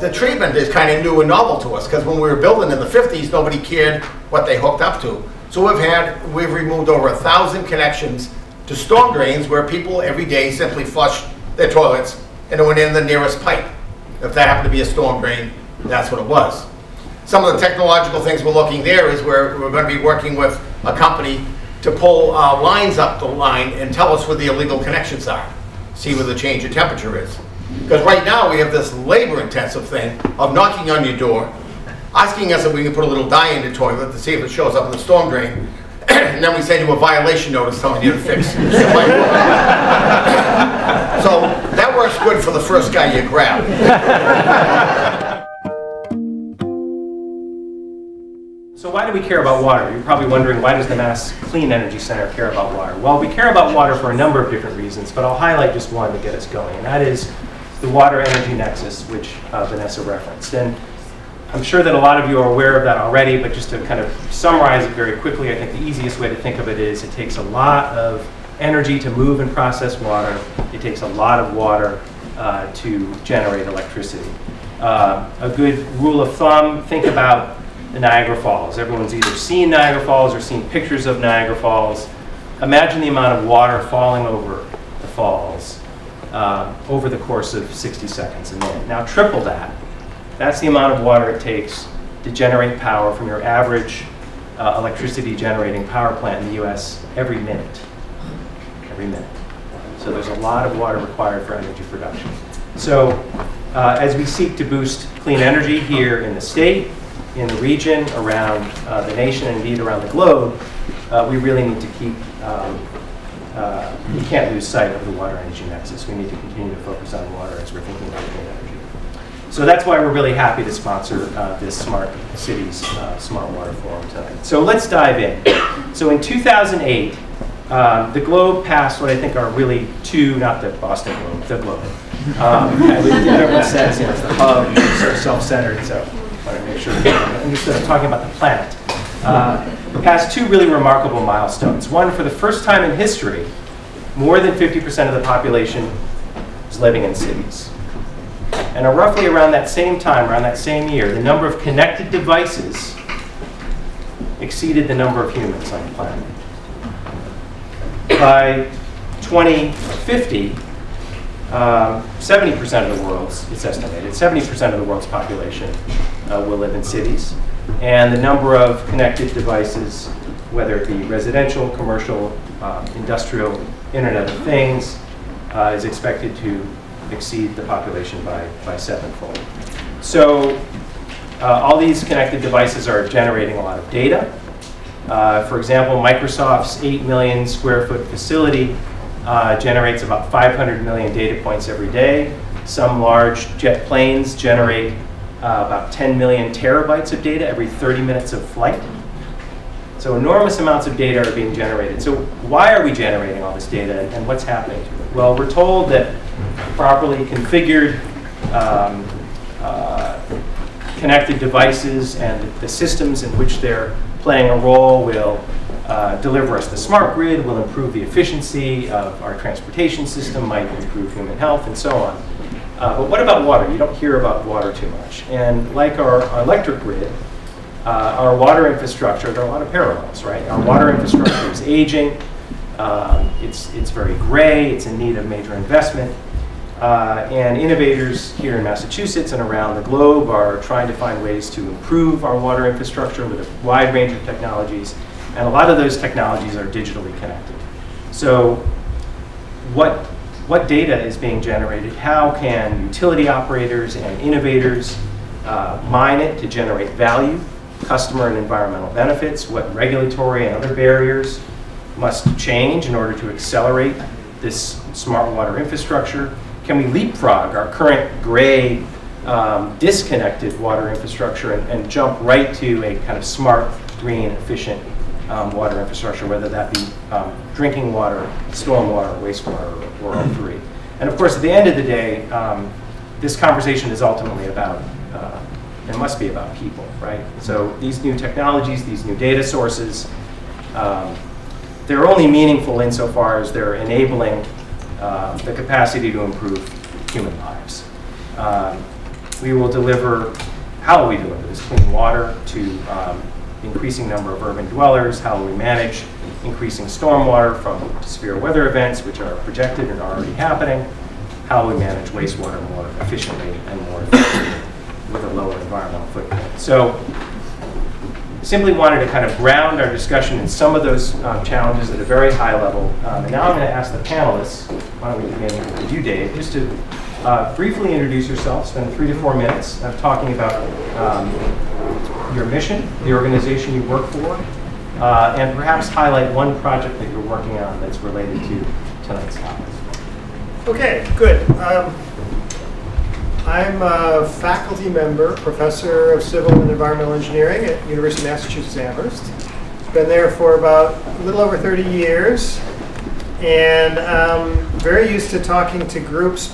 The treatment is kind of new and novel to us because when we were building in the 50s, nobody cared what they hooked up to. So we've removed over 1,000 connections to storm drains where people every day simply flush their toilets and it went in the nearest pipe. If that happened to be a storm drain, that's what it was. Some of the technological things we're looking there is where we're going to be working with a company to pull lines up the line and tell us where the illegal connections are, see where the change in temperature is. Because right now we have this labor-intensive thing of knocking on your door, asking us if we can put a little dye in your toilet to see if it shows up in the storm drain, and then we send you a violation notice telling you to fix. So that works good for the first guy you grab. So why do we care about water? You're probably wondering, why does the Mass Clean Energy Center care about water? Well, we care about water for a number of different reasons, but I'll highlight just one to get us going, and that is the water energy nexus, which Vanessa referenced. And I'm sure that a lot of you are aware of that already, but just to kind of summarize it very quickly, I think the easiest way to think of it is it takes a lot of energy to move and process water. It takes a lot of water to generate electricity. A good rule of thumb, think about Niagara Falls. Everyone's either seen Niagara Falls or seen pictures of Niagara Falls. Imagine the amount of water falling over the falls over the course of 60 seconds a minute. Now triple that. That's the amount of water it takes to generate power from your average electricity generating power plant in the US every minute. Every minute. So there's a lot of water required for energy production. So as we seek to boost clean energy here in the state, in the region, around the nation, and indeed around the globe, we really need to keep, we can't lose sight of the water energy nexus. We need to continue to focus on water as we're thinking about clean energy. So that's why we're really happy to sponsor this Smart Cities Smart Water Forum tonight. So let's dive in. So in 2008, the Globe passed what I think are really two, not the Boston Globe, the Globe. Everyone says, you know, it's the hub, it's sort of self-centered, so. I want to make sure I'm just talking about the planet. Passed two really remarkable milestones. One, for the first time in history, more than 50% of the population was living in cities. And roughly around that same time, around that same year, the number of connected devices exceeded the number of humans on the planet. By 2050, 70% of the world's, it's estimated, 70% of the world's population will live in cities. And the number of connected devices, whether it be residential, commercial, industrial, Internet of Things, is expected to exceed the population by sevenfold. So all these connected devices are generating a lot of data. For example, Microsoft's 8 million square foot facility generates about 500 million data points every day. Some large jet planes generate about 10 million terabytes of data every 30 minutes of flight. So enormous amounts of data are being generated. So why are we generating all this data and what's happening to it? Well, we're told that properly configured connected devices and the systems in which they're playing a role will deliver us the smart grid, will improve the efficiency of our transportation system, might improve human health, and so on. But what about water? You don't hear about water too much. And like our electric grid, our water infrastructure, there are a lot of parallels, right? Our water infrastructure is aging. It's very gray. It's in need of major investment. And innovators here in Massachusetts and around the globe are trying to find ways to improve our water infrastructure with a wide range of technologies. And a lot of those technologies are digitally connected. So what data is being generated? How can utility operators and innovators mine it to generate value, customer and environmental benefits? What regulatory and other barriers must change in order to accelerate this smart water infrastructure? Can we leapfrog our current gray, disconnected water infrastructure and jump right to a kind of smart, green, efficient water infrastructure, whether that be drinking water, stormwater, wastewater, or all three. And of course, at the end of the day, this conversation is ultimately about, it must be about people, right? So these new technologies, these new data sources, they're only meaningful insofar as they're enabling the capacity to improve human lives. we will deliver, how will we deliver this clean water to increasing number of urban dwellers, how will we manage increasing stormwater from severe weather events, which are projected and already happening, how will we manage wastewater more efficiently and more effectively with a lower environmental footprint. So simply wanted to kind of ground our discussion in some of those challenges at a very high level. And now I'm going to ask the panelists, why don't we begin with you, Dave, just to briefly introduce yourself, spend 3 to 4 minutes of talking about your mission, the organization you work for, and perhaps highlight one project that you're working on that's related to tonight's topic. Okay, good. I'm a faculty member, professor of civil and environmental engineering at University of Massachusetts Amherst. Been there for about a little over 30 years, and I'm very used to talking to groups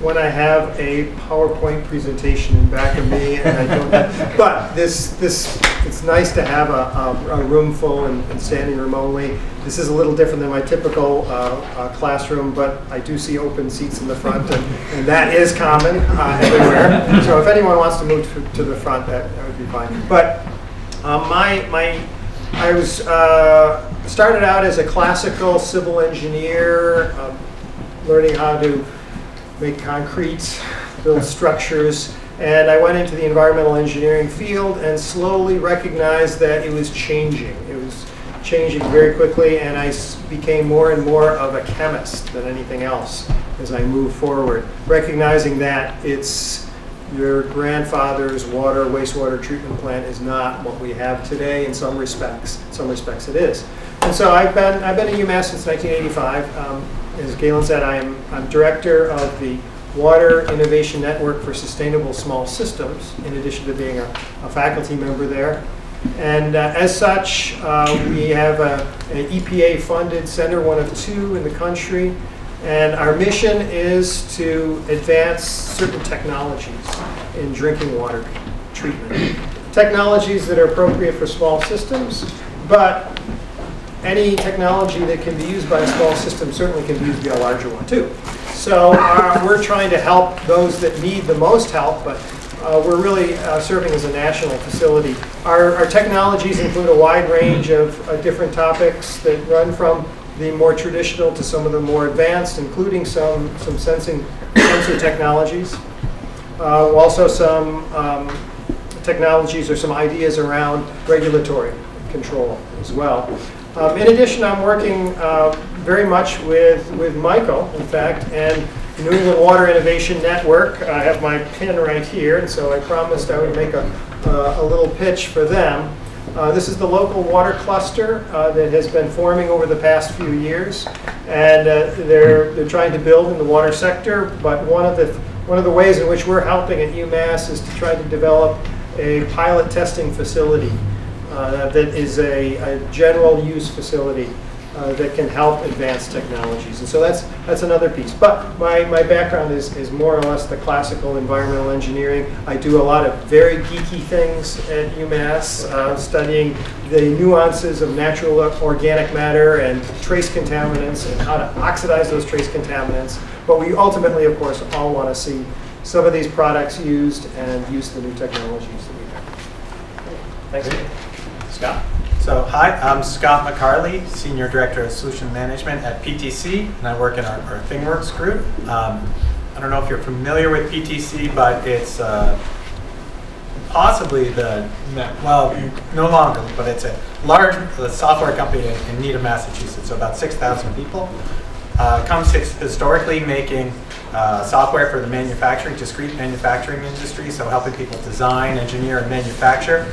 when I have a PowerPoint presentation in back of me, and I don't have, but it's nice to have a room full and standing room only. This is a little different than my typical classroom, but I do see open seats in the front, and that is common everywhere. So if anyone wants to move to the front, that would be fine. But I started out as a classical civil engineer, learning how to make concrete, build structures. And I went into the environmental engineering field and slowly recognized that it was changing. It was changing very quickly, and I became more and more of a chemist than anything else as I moved forward, recognizing that it's your grandfather's water, wastewater treatment plant is not what we have today in some respects. In some respects it is. And so I've been at UMass since 1985. As Galen said, I'm director of the Water Innovation Network for Sustainable Small Systems, in addition to being a faculty member there. And as such, we have an EPA-funded center, one of two in the country. And our mission is to advance certain technologies in drinking water treatment. Technologies that are appropriate for small systems, but any technology that can be used by a small system certainly can be used by a larger one too. So we're trying to help those that need the most help, but we're really serving as a national facility. Our technologies include a wide range of different topics that run from the more traditional to some of the more advanced, including some sensor technologies. Also some technologies or some ideas around regulatory control as well. In addition, I'm working very much with Michael, in fact, and the New England Water Innovation Network. I have my pin right here, and so I promised I would make a little pitch for them. This is the local water cluster that has been forming over the past few years, and they're trying to build in the water sector. But one of the ways in which we're helping at UMass is to try to develop a pilot testing facility. That is a general use facility that can help advance technologies. And so that's another piece. But my background is more or less the classical environmental engineering. I do a lot of very geeky things at UMass, studying the nuances of natural organic matter and trace contaminants and how to oxidize those trace contaminants. But we ultimately, of course, all want to see some of these products used and use the new technologies that we have. Thanks, Dave. Scott. So hi, I'm Scott McCarley, Senior Director of Solution Management at PTC, and I work in our ThingWorx group. I don't know if you're familiar with PTC, but it's possibly no longer, but it's a large software company in Needham, Massachusetts, so about 6,000 people. Comes historically making software for the manufacturing, discrete manufacturing industry, so helping people design, engineer, and manufacture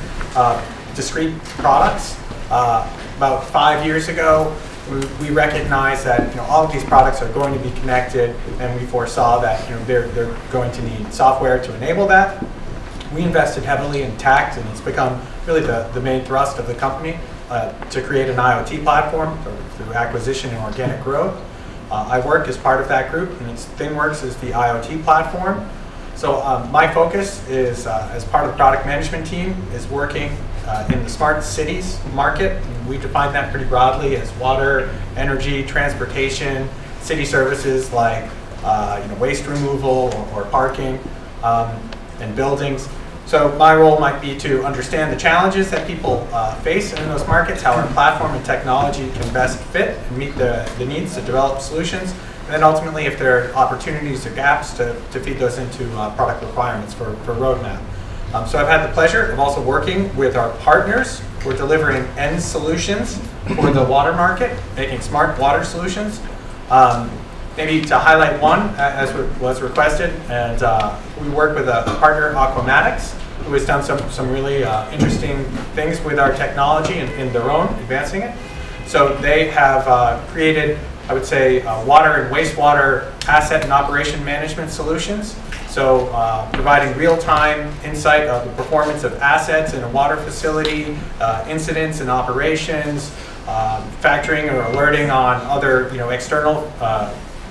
discrete products. About 5 years ago, we recognized that all of these products are going to be connected, and we foresaw that they're going to need software to enable that. We invested heavily in TACT, and it's become really the main thrust of the company to create an IoT platform through acquisition and organic growth. I work as part of that group, and ThingWorx is the IoT platform. So my focus is, as part of the product management team, is working in the smart cities market. And we define that pretty broadly as water, energy, transportation, city services like waste removal or parking. and buildings. So my role might be to understand the challenges that people face in those markets, how our platform and technology can best fit and meet the needs to develop solutions, and then ultimately if there are opportunities or gaps to feed those into product requirements for roadmap. So I've had the pleasure of also working with our partners. We're delivering end solutions for the water market, making smart water solutions. Maybe to highlight one, as was requested, and we work with a partner, Aquamatics, who has done some really interesting things with our technology and in their own, advancing it. So they have created, I would say, water and wastewater asset and operation management solutions. So providing real-time insight of the performance of assets in a water facility, incidents and operations, factoring or alerting on other external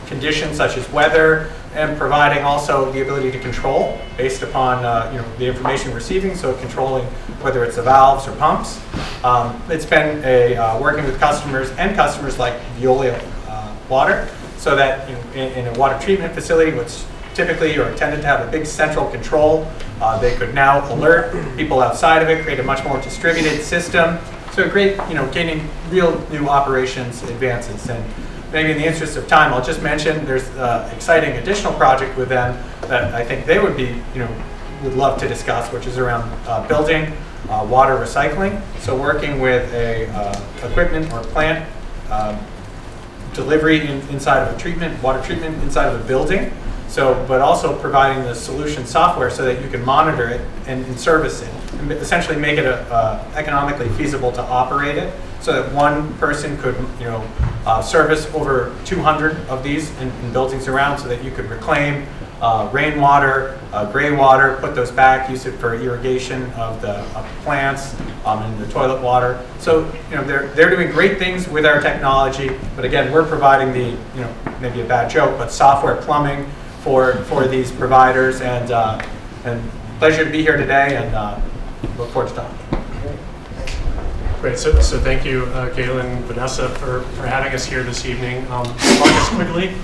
conditions such as weather, and providing also the ability to control based upon the information we're receiving, so controlling whether it's the valves or pumps. It's been a working with customers like Veolia Water, so that in a water treatment facility, which typically are intended to have a big central control, they could now alert people outside of it, create a much more distributed system. So great, gaining real new operations advances. And maybe in the interest of time, I'll just mention there's an exciting additional project with them that I think they would be, would love to discuss, which is around building water recycling. So working with a equipment or plant delivery inside of a water treatment inside of a building. So, but also providing the solution software so that you can monitor it and service it, and essentially make it economically feasible to operate it, so that one person could, service over 200 of these in buildings around, so that you could reclaim rainwater, gray water, put those back, use it for irrigation of plants and the toilet water. So, they're doing great things with our technology, but again, we're providing the, maybe a bad joke, but software plumbing for these providers, and pleasure to be here today, and look forward to talking. Great, so thank you, Galen, Vanessa, for having us here this evening. Marcus Quigley,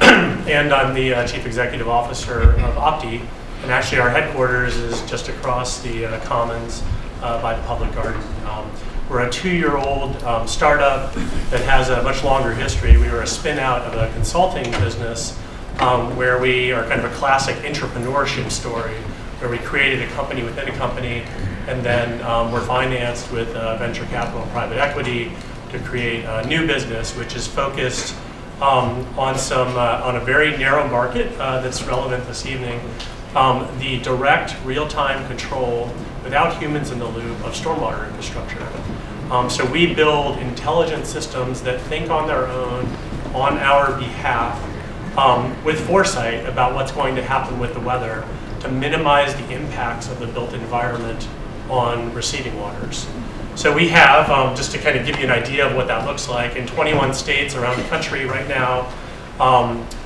and I'm the Chief Executive Officer of OPTI, and actually our headquarters is just across the Commons by the Public Garden. We're a 2-year-old startup that has a much longer history. We were a spin out of a consulting business where we are kind of a classic entrepreneurship story, where we created a company within a company, and then we're financed with venture capital and private equity to create a new business, which is focused on a very narrow market that's relevant this evening, the direct real-time control without humans in the loop of stormwater infrastructure. So we build intelligent systems that think on their own, on our behalf, with foresight about what's going to happen with the weather, to minimize the impacts of the built environment on receiving waters. So we have, just to kind of give you an idea of what that looks like, in 21 states around the country right now,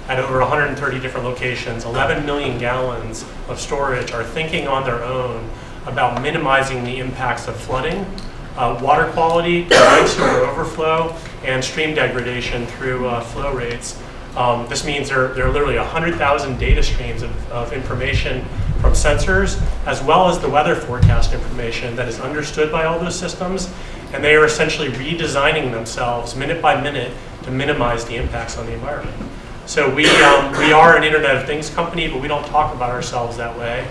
at over 130 different locations, 11 million gallons of storage are thinking on their own about minimizing the impacts of flooding, water quality, combined sewer overflow, and stream degradation through flow rates. This means there are literally 100,000 data streams of information from sensors, as well as the weather forecast information that is understood by all those systems, and they are essentially redesigning themselves minute by minute to minimize the impacts on the environment. So we are an Internet of Things company, but we don't talk about ourselves that way.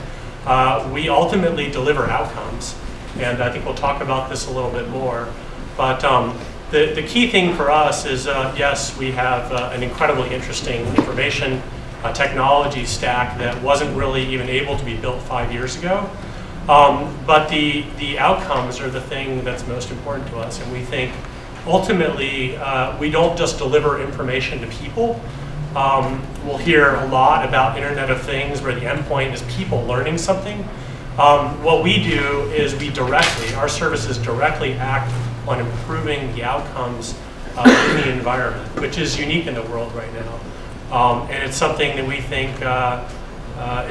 We ultimately deliver outcomes, and I think we'll talk about this a little bit more, but the key thing for us is, yes, we have an incredibly interesting information technology stack that wasn't really even able to be built 5 years ago. But the outcomes are the thing that's most important to us. And we think, ultimately, we don't just deliver information to people. We'll hear a lot about Internet of Things, where the endpoint is people learning something. What we do is our services directly act on improving the outcomes in the environment, which is unique in the world right now. And it's something that we think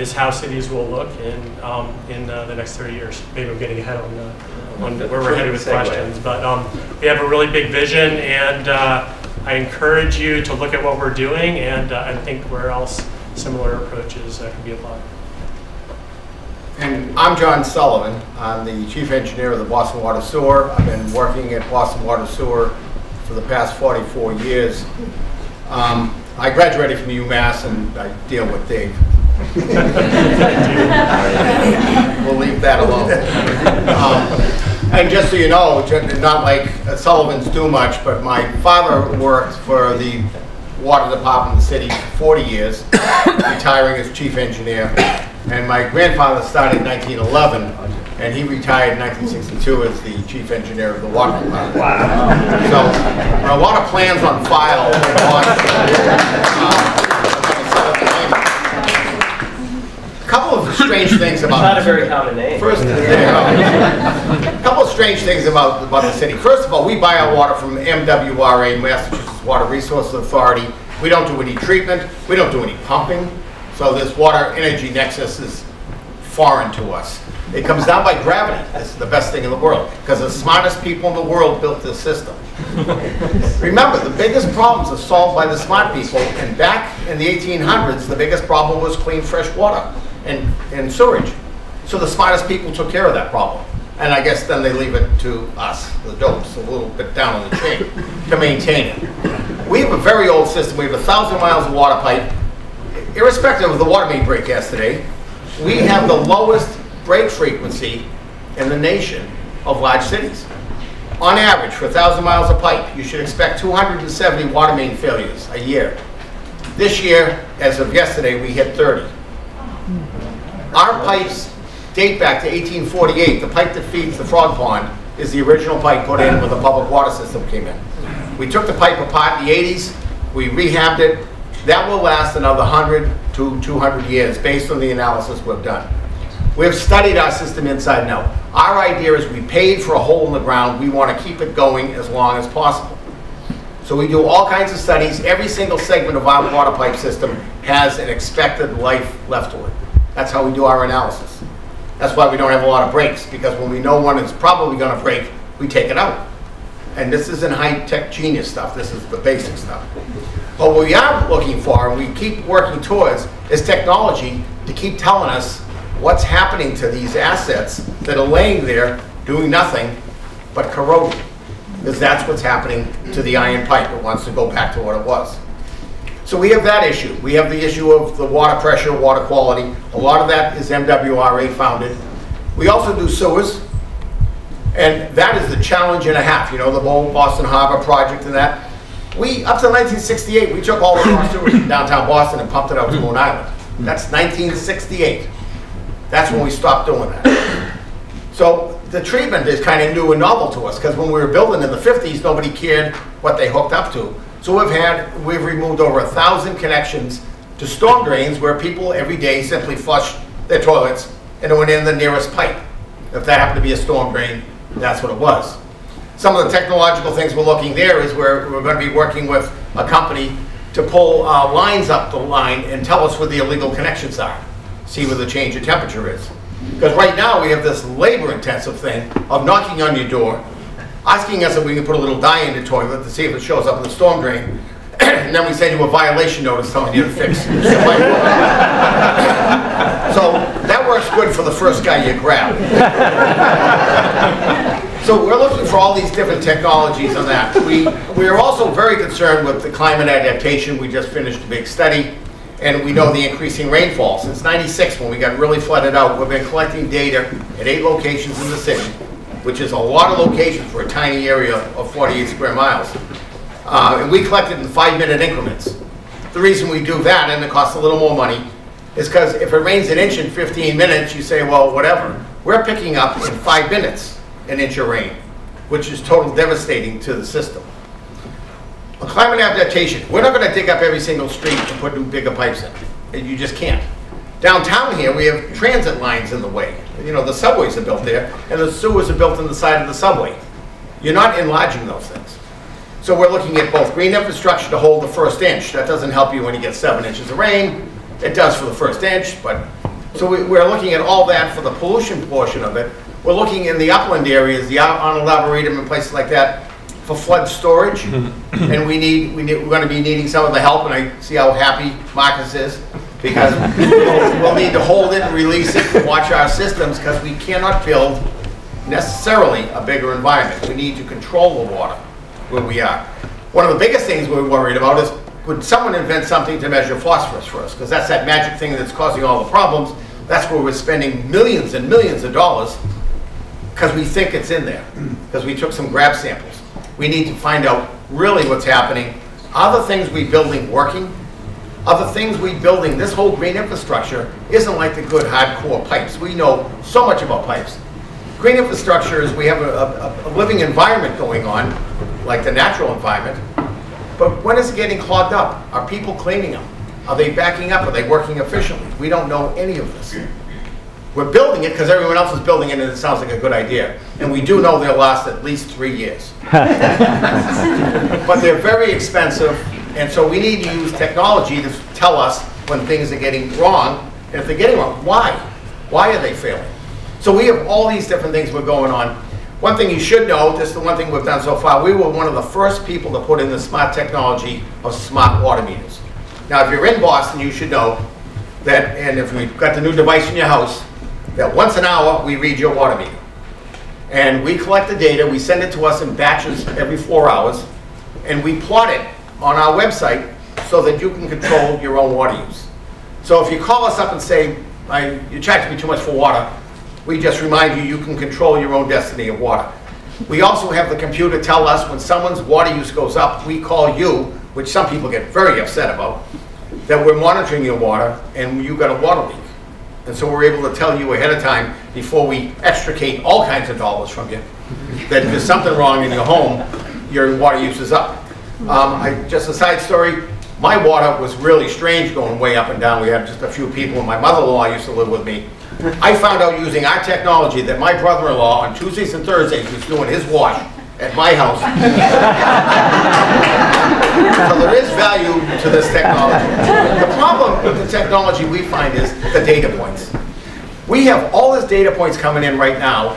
is how cities will look in the next 30 years. Maybe I'm getting ahead on where we're headed with questions, but we have a really big vision, and I encourage you to look at what we're doing, and I think where else similar approaches can be applied. And I'm John Sullivan. I'm the chief engineer of the Boston Water Sewer. I've been working at Boston Water Sewer for the past 44 years. I graduated from UMass and I deal with Dave. We'll leave that alone. And just so you know, not like Sullivan's do much, but my father worked for the water department of the city for 40 years, retiring as chief engineer. And my grandfather started in 1911, and he retired in 1962 as the chief engineer of the water department. Wow. So a lot of plans on file. A couple of strange things about... It's not a very common name. First, a couple of strange things about the city. First of all, we buy our water from MWRA, Massachusetts Water Resources Authority. We don't do any treatment. We don't do any pumping. So this water energy nexus is foreign to us. It comes down by gravity. This is the best thing in the world, because the smartest people in the world built this system. Remember, the biggest problems are solved by the smart people. And back in the 1800s, the biggest problem was clean fresh water and sewage. So the smartest people took care of that problem. And I guess then they leave it to us, the dopes, a little bit down on the chain, to maintain it. We have a very old system. We have 1,000 miles of water pipe. Irrespective of the water main break yesterday, we have the lowest break frequency in the nation of large cities. On average, for 1,000 miles of pipe, you should expect 270 water main failures a year. This year, as of yesterday, we hit 30. Our pipes date back to 1848. The pipe that feeds the frog pond is the original pipe put in when the public water system came in. We took the pipe apart in the 80s. We rehabbed it. That will last another 100 to 200 years based on the analysis we've done. We've studied our system inside and out. Our idea is we paid for a hole in the ground. We want to keep it going as long as possible. So we do all kinds of studies. Every single segment of our water pipe system has an expected life left to it. That's how we do our analysis. That's why we don't have a lot of breaks, because when we know one is probably going to break, we take it out. And this isn't high-tech genius stuff. This is the basic stuff. But what we are looking for, and we keep working towards, is technology to keep telling us what's happening to these assets that are laying there doing nothing but corroding. Because that's what's happening to the iron pipe. It wants to go back to what it was. So we have that issue. We have the issue of the water pressure, water quality. A lot of that is MWRA founded. We also do sewers. And that is the challenge and a half, you know, the whole Boston Harbor project and that. We, up to 1968, we took all of our sewers from downtown Boston and pumped it out to Long Island. That's 1968. That's when we stopped doing that. So the treatment is kind of new and novel to us, because when we were building in the 50s, nobody cared what they hooked up to. So we've removed over 1,000 connections to storm drains where people every day simply flush their toilets and it went in the nearest pipe. If that happened to be a storm drain, that's what it was. Some of the technological things we're looking there is where we're going to be working with a company to pull lines up the line and tell us what the illegal connections are, see where the change in temperature is. Because right now we have this labor-intensive thing of knocking on your door, asking us if we can put a little dye in your toilet to see if it shows up in the storm drain, and then we send you a violation notice telling you to fix your pipe. So that works good for the first guy you grab. So we're looking for all these different technologies on that. We are also very concerned with the climate adaptation. We just finished a big study, and we know the increasing rainfall. Since '96, when we got really flooded out, we've been collecting data at 8 locations in the city, which is a lot of locations for a tiny area of 48 square miles. And we collect it in 5-minute increments. The reason we do that, and it costs a little more money, is because if it rains an inch in 15 minutes, you say, well, whatever. We're picking up in 5 minutes an inch of rain, which is totally devastating to the system. A climate adaptation. We're not going to dig up every single street and put new bigger pipes in. You just can't. Downtown here, we have transit lines in the way. You know, the subways are built there, and the sewers are built on the side of the subway. You're not enlarging those things. So we're looking at both green infrastructure to hold the first inch. That doesn't help you when you get 7 inches of rain. It does for the first inch, but so we're looking at all that for the pollution portion of it. We're looking in the upland areas, the on arboretum and places like that, for flood storage. And we're going to be needing some of the help, and I see how happy Marcus is because we'll need to hold it and release it and watch our systems, because we cannot build necessarily a bigger environment. We need to control the water where we are. One of the biggest things we're worried about is, could someone invent something to measure phosphorus for us? Because that's that magic thing that's causing all the problems. That's where we're spending millions and millions of dollars, because we think it's in there, because we took some grab samples. We need to find out really what's happening. Are the things we're building working? Are the things we're building, this whole green infrastructure, isn't like the good hardcore pipes. We know so much about pipes. Green infrastructure is we have a living environment going on, like the natural environment, but when is it getting clogged up? Are people cleaning them? Are they backing up? Are they working efficiently? We don't know any of this. We're building it because everyone else is building it and it sounds like a good idea. And we do know they'll last at least 3 years. But they're very expensive, and so we need to use technology to tell us when things are getting wrong. And if they're getting wrong, why? Why are they failing? So we have all these different things we're going on. One thing you should know, this is the one thing we've done so far, we were one of the first people to put in the smart technology of smart water meters. Now if you're in Boston, you should know that, and if you've got the new device in your house, that once an hour we read your water meter. And we collect the data, we send it to us in batches every 4 hours, and we plot it on our website so that you can control your own water use. So if you call us up and say, you charge me too much for water, we just remind you, you can control your own destiny of water. We also have the computer tell us when someone's water use goes up, we call you, which some people get very upset about, that we're monitoring your water and you've got a water leak. And so we're able to tell you ahead of time, before we extricate all kinds of dollars from you, that if there's something wrong in your home, your water use is up. Just a side story, my water was really strange going way up and down. We had just a few people, and my mother-in-law used to live with me. I found out using our technology that my brother-in-law on Tuesdays and Thursdays was doing his wash at my house. So there is value to this technology. The problem with the technology we find is the data points. We have all these data points coming in right now.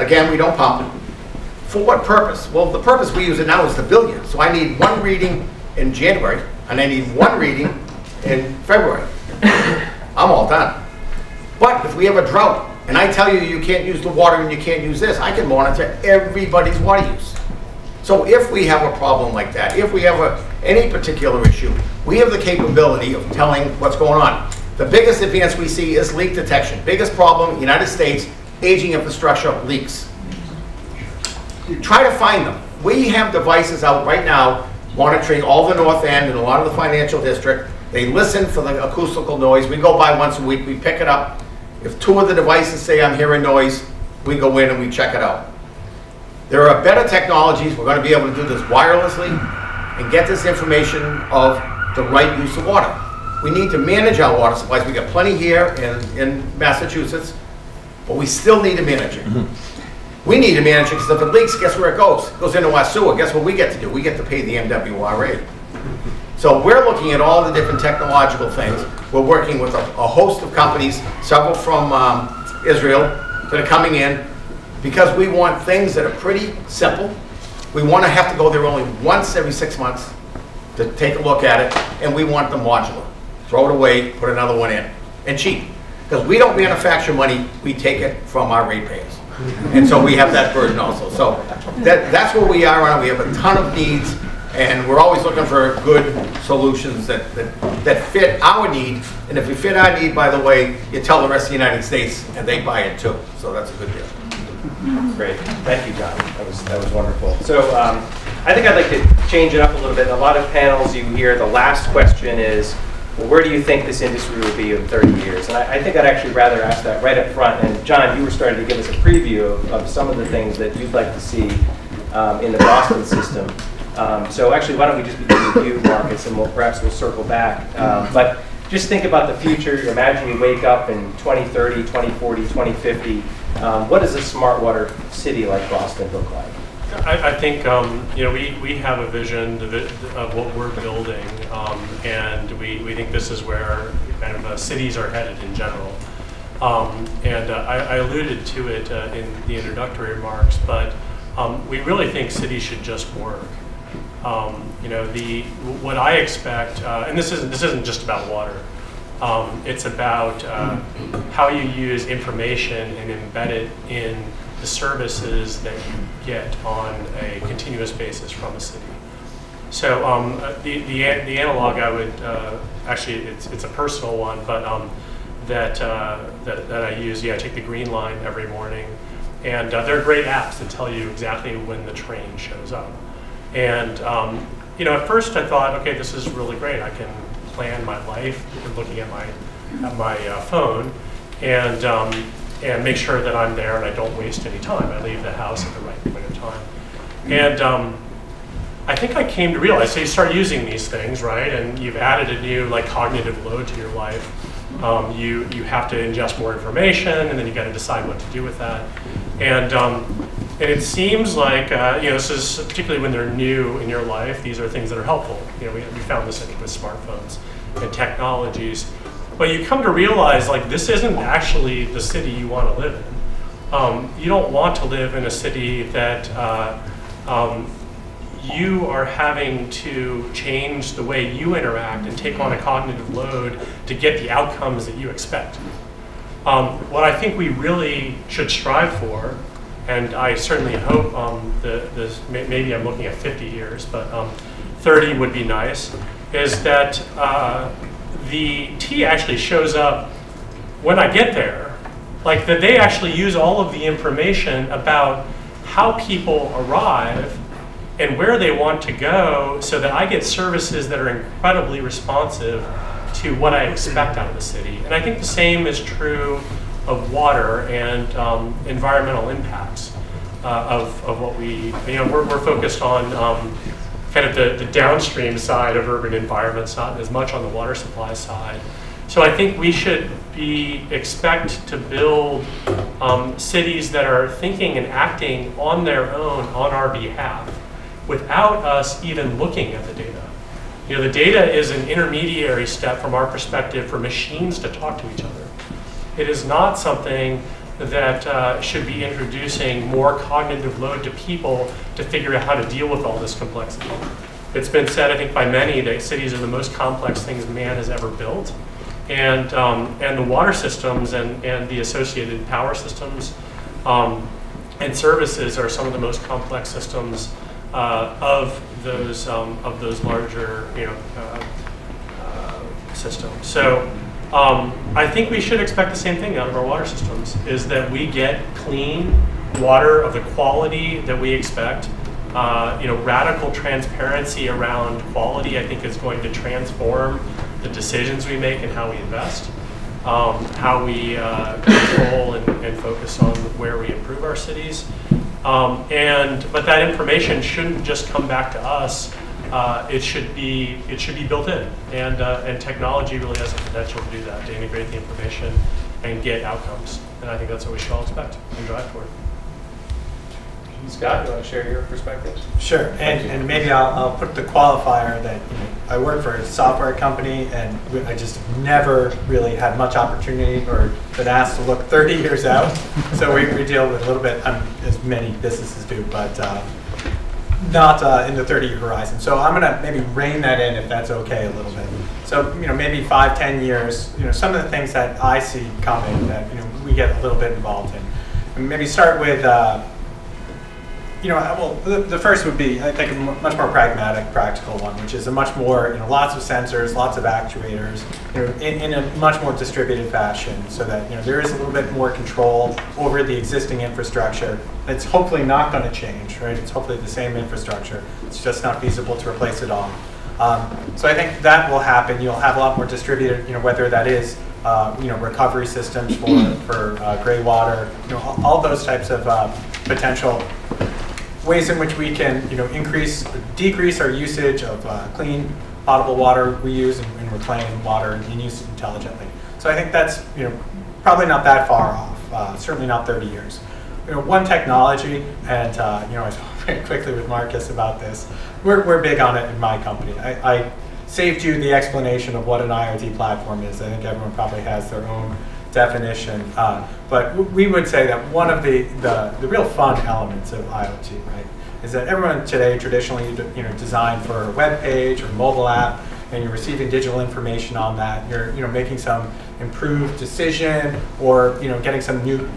Again, we don't pump. For what purpose? Well, the purpose we use it now is to bill you. So I need one reading in January, and I need one reading in February. I'm all done. But if we have a drought, and I tell you you can't use the water and you can't use this, I can monitor everybody's water use. So if we have a problem like that, if we have any particular issue, we have the capability of telling what's going on. The biggest advance we see is leak detection. Biggest problem, United States, aging infrastructure, leaks. Try to find them. We have devices out right now monitoring all the north end and a lot of the financial district. They listen for the acoustical noise. We go by once a week, we pick it up. If two of the devices say I'm hearing noise, we go in and we check it out. There are better technologies. We're going to be able to do this wirelessly and get this information of the right use of water. We need to manage our water supplies. We've got plenty here in Massachusetts, but we still need to manage it. We need to manage it because if it leaks, guess where it goes? It goes into our sewer. Guess what we get to do? We get to pay the MWRA. So we're looking at all the different technological things. We're working with a host of companies, several from Israel, that are coming in because we want things that are pretty simple. We want to have to go there only once every 6 months to take a look at it, and we want them modular. Throw it away, put another one in, and cheap. Because we don't manufacture money, we take it from our ratepayers. And so we have that burden also. So that's where we are on. We have a ton of needs, and we're always looking for good solutions that fit our need. And if we fit our need, by the way, you tell the rest of the United States, and they buy it too. So that's a good deal. Great, thank you, John. That was wonderful. So I think I'd like to change it up a little bit. In a lot of panels you hear, the last question is, well, where do you think this industry will be in 30 years? And I think I'd actually rather ask that right up front. And John, you were starting to give us a preview of some of the things that you'd like to see in the Boston system. So actually, why don't we just begin with you, Marcus, and perhaps we'll circle back. But just think about the future. Imagine you wake up in 2030, 2040, 2050. What does a smart water city like Boston look like? I think we have a vision of what we're building, and we think this is where kind of cities are headed in general. I alluded to it in the introductory remarks, but we really think cities should just work. What I expect, and this isn't just about water. It's about how you use information and embed it in the services that you get on a continuous basis from a city. So the analog I would, actually it's a personal one, but that I use, I take the Green Line every morning. And there are great apps that tell you exactly when the train shows up. And at first I thought, okay, this is really great. I can plan my life looking at my phone, and make sure that I'm there and I don't waste any time. I leave the house at the right point of time. And I think I came to realize, so you start using these things, right? And you've added a new cognitive load to your life. You have to ingest more information, and then you got to decide what to do with that. And it seems like this is particularly when they're new in your life. These are things that are helpful. We found this, I think, with smartphones and technologies. But you come to realize this isn't actually the city you want to live in. You don't want to live in a city that you are having to change the way you interact and take on a cognitive load to get the outcomes that you expect. What I think we really should strive for, and I certainly hope maybe I'm looking at 50 years, but 30 would be nice, is that the T actually shows up when I get there, that they actually use all of the information about how people arrive and where they want to go so that I get services that are incredibly responsive to what I expect out of the city. And I think the same is true of water and environmental impacts of what we, we're focused on kind of the downstream side of urban environments, not as much on the water supply side. So I think we should expect to build cities that are thinking and acting on their own, on our behalf, without us even looking at the data. The data is an intermediary step from our perspective for machines to talk to each other. It is not something that should be introducing more cognitive load to people to figure out how to deal with all this complexity. It's been said, I think, by many that cities are the most complex things man has ever built. And the water systems and the associated power systems and services are some of the most complex systems of those larger systems. So I think we should expect the same thing out of our water systems, is that we get clean water of the quality that we expect. Radical transparency around quality, I think, is going to transform the decisions we make and how we invest, how we control and focus on where we improve our cities. But that information shouldn't just come back to us. It should be built in, and technology really has the potential to do that, to integrate the information and get outcomes. And I think that's what we should all expect and drive toward. Scott, you want to share your perspective? Sure, and maybe I'll put the qualifier that I work for a software company, and I just never really had much opportunity or been asked to look 30 years out. So we deal with a little bit, as many businesses do, but not in the 30-year horizon. So I'm going to maybe rein that in, if that's okay, a little bit. So maybe 5, 10 years. Some of the things that I see coming that we get a little bit involved in, and maybe start with. Well, the first would be, I think, a much more pragmatic, practical one, which is a much more, lots of sensors, lots of actuators, in a much more distributed fashion, so that, there is a little bit more control over the existing infrastructure. That's hopefully not going to change, right? It's hopefully the same infrastructure. It's just not feasible to replace it all. So I think that will happen. You'll have a lot more distributed, whether that is, recovery systems for gray water, all those types of potential ways in which we can, increase or decrease our usage of clean, potable water we use and reclaim water and use it intelligently. So I think that's, probably not that far off. Certainly not 30 years. One technology, and I talked very quickly with Marcus about this. We're big on it in my company. I saved you the explanation of what an IoT platform is. I think everyone probably has their own definition, but we would say that one of the real fun elements of IoT, right, is that everyone today traditionally designed for a web page or mobile app. and you're receiving digital information on that, you're making some improved decision, or getting some new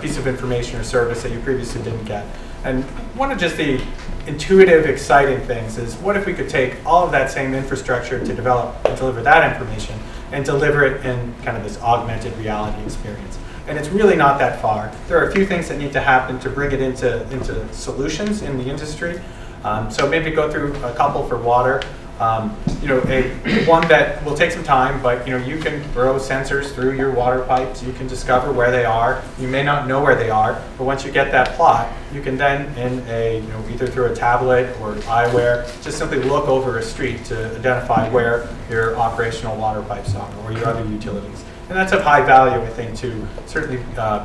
piece of information or service that you previously didn't get. And one of just the intuitive, exciting things is, what if we could take all of that same infrastructure to develop and deliver that information and deliver it in kind of this augmented reality experience? And it's really not that far. There are a few things that need to happen to bring it into solutions in the industry. So maybe go through a couple for water. One that will take some time, but you can throw sensors through your water pipes. You can discover where they are. You may not know where they are, but once you get that plot, you can then, in a either through a tablet or eyewear, just simply look over a street to identify where your operational water pipes are or your other utilities. And that's of high value, I think, to certainly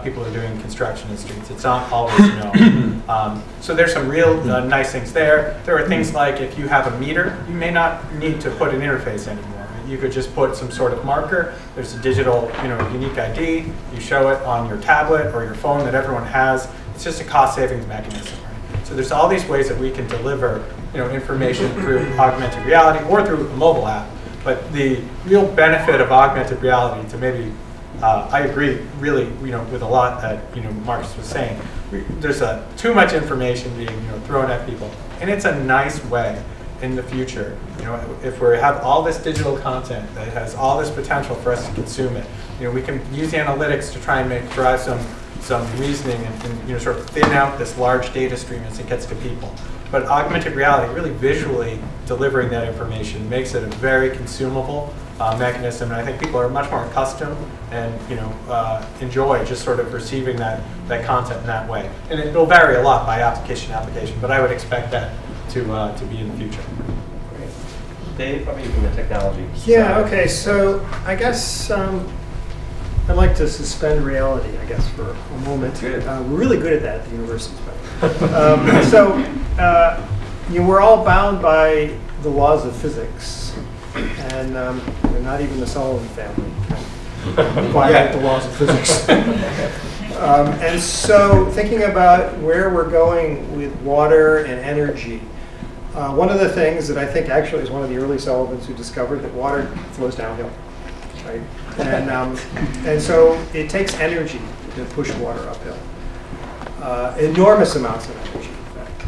people who are doing construction in streets. It's not always known. So there's some real nice things there. There are things like, if you have a meter, you may not need to put an interface anymore. You could just put some sort of marker. There's a digital, unique ID. You show it on your tablet or your phone that everyone has. It's just a cost savings mechanism, right? So there's all these ways that we can deliver, information through augmented reality or through a mobile app. But the real benefit of augmented reality, to maybe, I agree really, with a lot that Marcus was saying. There's too much information being thrown at people, and it's a nice way in the future. If we have all this digital content that has all this potential for us to consume it, we can use analytics to try and drive some reasoning and sort of thin out this large data stream as it gets to people. But augmented reality, really visually delivering that information, makes it a very consumable mechanism, and I think people are much more accustomed and enjoy just sort of receiving that content in that way. And it will vary a lot by application, but I would expect that to be in the future. Great. Dave, probably you from the technology. Yeah. Okay. So I guess I'd like to suspend reality, I guess, for a moment. Good. We're really good at that at the university. We're all bound by the laws of physics, and not even the Sullivan family violate the laws of physics. And so, thinking about where we're going with water and energy, one of the things that I think actually is one of the early Sullivans who discovered that water flows downhill, right? And so it takes energy to push water uphill. Enormous amounts of energy, in fact.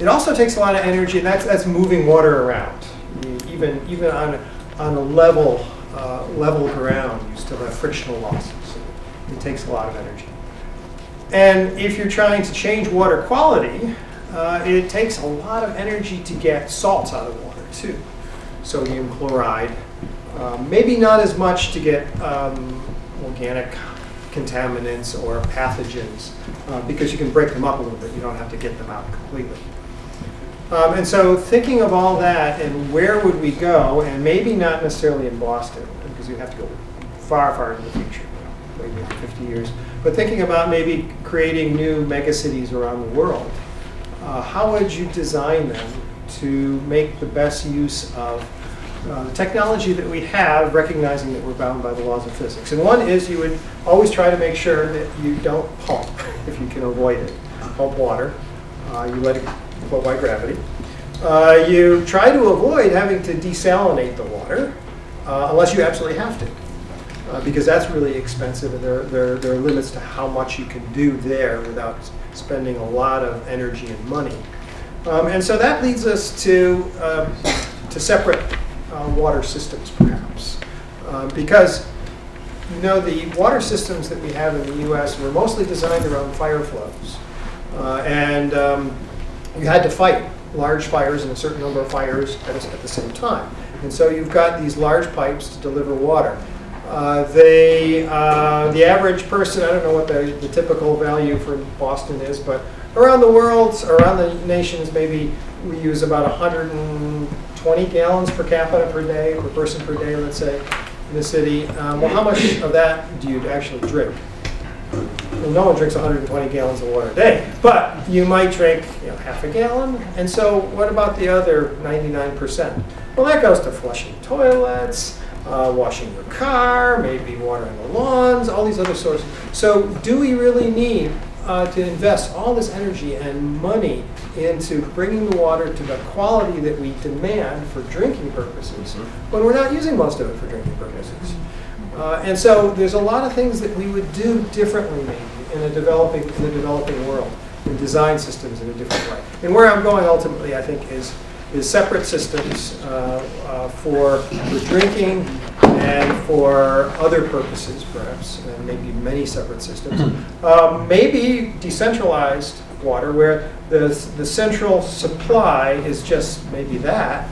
It also takes a lot of energy, and that's moving water around. I mean, even on a level ground, you still have frictional losses. So it takes a lot of energy. And if you're trying to change water quality, it takes a lot of energy to get salts out of water too. Sodium chloride, maybe not as much to get organic contaminants or pathogens, because you can break them up a little bit. You don't have to get them out completely. And so thinking of all that and where would we go, and maybe not necessarily in Boston, because you have to go far, far into the future, maybe 50 years, but thinking about maybe creating new megacities around the world, how would you design them to make the best use of the technology that we have, recognizing that we're bound by the laws of physics? And one is, you would always try to make sure that you don't pump, if you can avoid it. Pump water. You let it flow by gravity. You try to avoid having to desalinate the water, unless you absolutely have to, because that's really expensive, and there are limits to how much you can do there without spending a lot of energy and money. And so that leads us to separate water systems, perhaps, because the water systems that we have in the U.S. were mostly designed around fire flows, and you had to fight large fires and a certain number of fires at the same time, and so you've got these large pipes to deliver water. The average person, I don't know what the typical value for Boston is, but around the world, around the nations, maybe we use about 120 gallons per capita per day, per person per day, let's say, in a city. Well, how much of that do you actually drink? Well, no one drinks 120 gallons of water a day, but you might drink half a gallon. And so what about the other 99%? Well, that goes to flushing toilets, washing your car, maybe watering the lawns, all these other sources. So do we really need to invest all this energy and money into bringing the water to the quality that we demand for drinking purposes when we're not using most of it for drinking purposes. And so there's a lot of things that we would do differently maybe in the developing world and design systems in a different way. And where I'm going ultimately, I think, is separate systems for drinking and for other purposes, perhaps, and maybe many separate systems. Maybe decentralized water, where the central supply is just maybe that,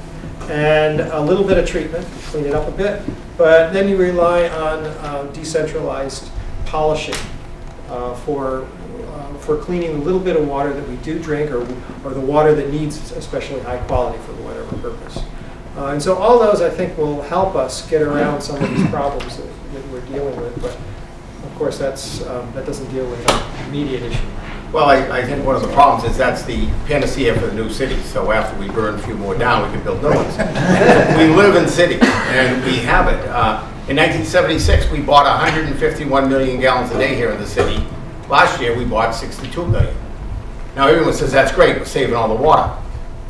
and a little bit of treatment, clean it up a bit, but then you rely on decentralized polishing for cleaning a little bit of water that we do drink, or the water that needs especially high quality for whatever purpose. And so all those, I think, will help us get around some of these problems that we're dealing with. But of course, that's that doesn't deal with an immediate issue. Well, I think one of the problems is that's the panacea for the new cities. So after we burn a few more down, we can build new ones. We live in cities, and we have it. In 1976, we bought 151 million gallons a day here in the city. Last year, we bought 62 million. Now, everyone says that's great. We're saving all the water.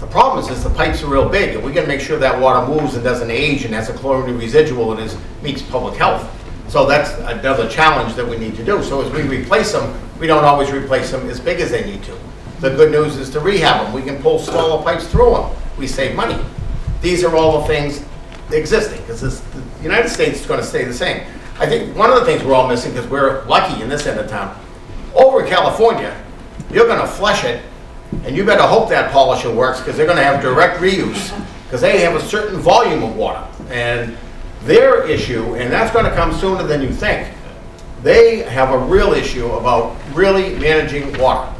The problem is the pipes are real big, and we got to make sure that water moves and doesn't age and has a chlorine residual and meets public health. So that's another challenge that we need to do. So as we replace them, we don't always replace them as big as they need to. The good news is to rehab them. We can pull smaller pipes through them. We save money. These are all the things existing, because the United States is going to stay the same. I think one of the things we're all missing, because we're lucky in this end of town, over in California, you're going to flush it, and you better hope that polisher works, because they're going to have direct reuse, because they have a certain volume of water. And their issue, and that's going to come sooner than you think, they have a real issue about really managing water.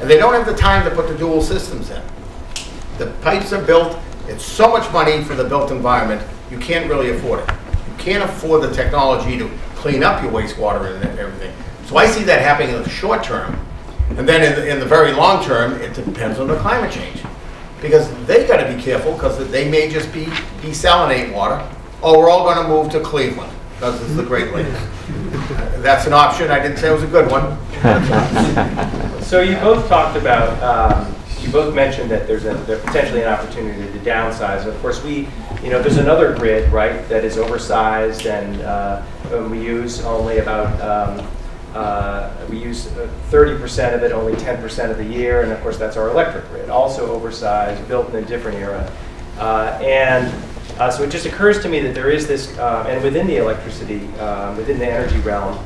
And they don't have the time to put the dual systems in. The pipes are built. It's so much money for the built environment, you can't really afford it. You can't afford the technology to clean up your wastewater and everything. So I see that happening in the short term. And then in the very long term, it depends on the climate change. Because they got to be careful, because they may just be desalinating water. Oh, we're all going to move to Cleveland, because it's the Great Lakes. That's an option. I didn't say it was a good one. So you both talked about, you both mentioned that there's potentially an opportunity to downsize. Of course, there's another grid, right, that is oversized, and we use only about, we use 30% of it, only 10% of the year, and of course that's our electric grid, also oversized, built in a different era. So it just occurs to me that there is this, and within the electricity, within the energy realm,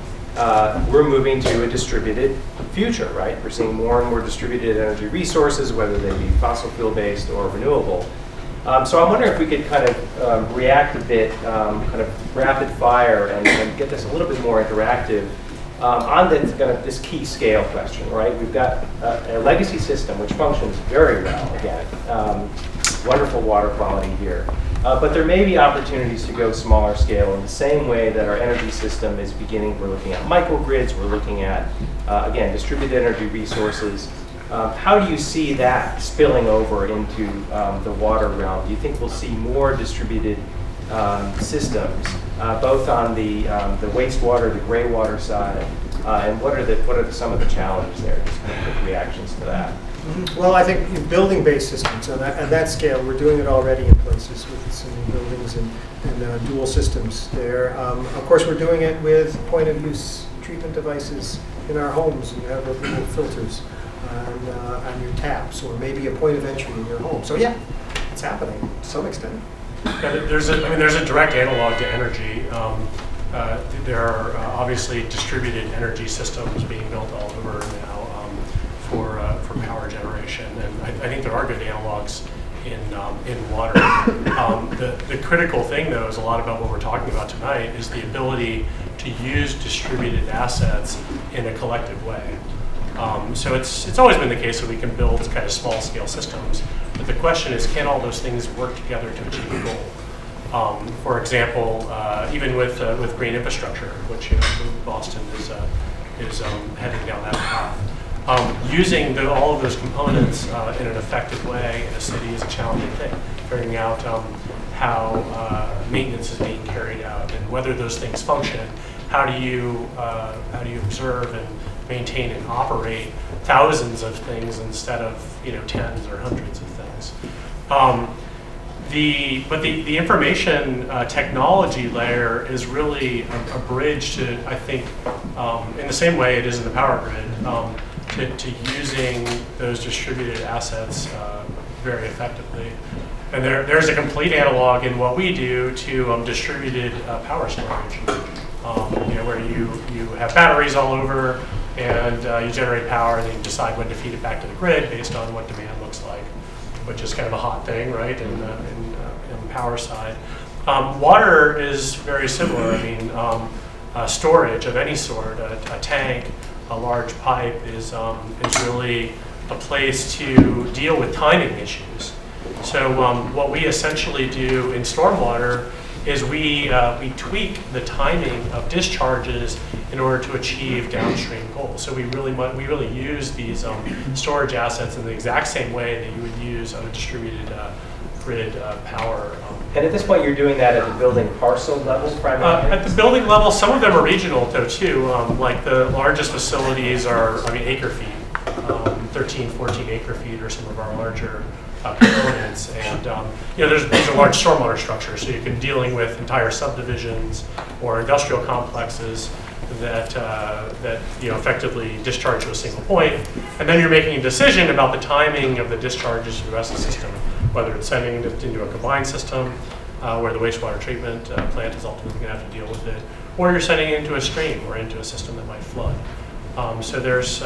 we're moving to a distributed future, right? We're seeing more and more distributed energy resources, whether they be fossil fuel-based or renewable. So I'm wondering if we could kind of react a bit, kind of rapid fire, and get this a little bit more interactive on this, kind of this key scale question, right? We've got a legacy system which functions very well, again, wonderful water quality here. But there may be opportunities to go smaller scale in the same way that our energy system is beginning. We're looking at microgrids. We're looking at, again, distributed energy resources. How do you see that spilling over into the water realm? Do you think we'll see more distributed systems, both on the wastewater, the gray water side, and what are some of the challenges there? Just kind of quick reactions to that. Well, I think in building-based systems, and at that scale, we're doing it already in places with some buildings and dual systems there. Of course, we're doing it with point-of-use treatment devices in our homes. You have little filters on your taps, or maybe a point of entry in your home. So yeah, it's happening to some extent. Yeah, there's a direct analog to energy. There are obviously distributed energy systems being built all over now. For power generation, and I think there are good analogs in water. The critical thing, though, is a lot about what we're talking about tonight is the ability to use distributed assets in a collective way. So it's always been the case that we can build kind of small-scale systems, but the question is, can all those things work together to achieve a goal? For example, even with green infrastructure, which Boston is heading down that path. Using all of those components in an effective way in a city is a challenging thing. Figuring out how maintenance is being carried out and whether those things function, how do you observe and maintain and operate thousands of things instead of, you know, tens or hundreds of things. But the information technology layer is really a bridge to, I think, in the same way it is in the power grid, to using those distributed assets very effectively. And there's a complete analog in what we do to distributed power storage, you know, where you have batteries all over and you generate power and then you decide when to feed it back to the grid based on what demand looks like, which is kind of a hot thing, right, in the power side. Water is very similar. I mean, storage of any sort, a tank, a large pipe is really a place to deal with timing issues. So what we essentially do in stormwater is we tweak the timing of discharges in order to achieve downstream goals. So we really use these storage assets in the exact same way that you would use on a distributed grid power. And at this point, you're doing that at the building parcel level, primarily? At the building level, some of them are regional, though, too. Like the largest facilities are, I mean, acre feet, 13, 14 acre feet are some of our larger components, and you know, these are large stormwater structures, so you can dealing with entire subdivisions or industrial complexes that that, you know, effectively discharge to a single point, and then you're making a decision about the timing of the discharges to the rest of the system, whether it's sending it into a combined system where the wastewater treatment plant is ultimately going to have to deal with it, or you're sending it into a stream or into a system that might flood. So there's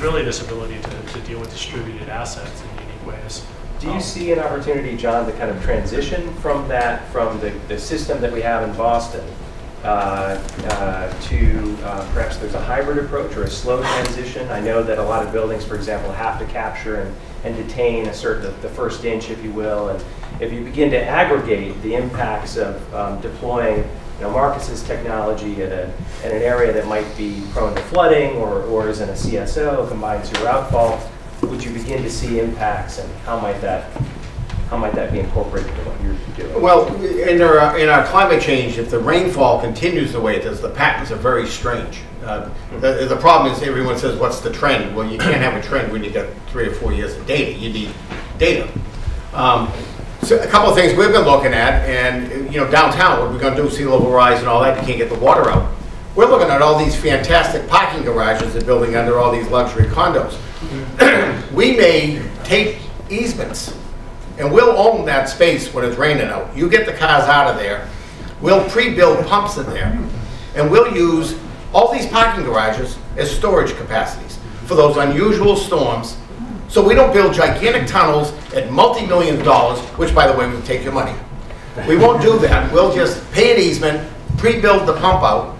really this ability to deal with distributed assets in unique ways. Do you see an opportunity, John, to kind of transition from that, from the system that we have in Boston to perhaps there's a hybrid approach or a slow transition? I know that a lot of buildings, for example, have to capture and detain a certain, the first inch, if you will. And if you begin to aggregate the impacts of deploying, you know, Marcus's technology at an area that might be prone to flooding or is in a CSO, combined sewer outfall, would you begin to see impacts, and how might that be incorporated into what you're doing? Well, in our climate change, if the rainfall continues the way it does, the patterns are very strange. The problem is everyone says, what's the trend? Well, you can't have a trend when you get 3 or 4 years of data. You need data. So a couple of things we've been looking at, and, you know, downtown, what we're going to do, sea level rise and all that, you can't get the water out. We're looking at all these fantastic parking garages they're building under all these luxury condos. We may take easements, and we'll own that space when it's raining out. You get the cars out of there. We'll pre-build pumps in there, and we'll use all these parking garages as storage capacities for those unusual storms. So we don't build gigantic tunnels at multi-million dollars, which, by the way, would take your money. We won't do that. We'll just pay an easement, pre-build the pump out,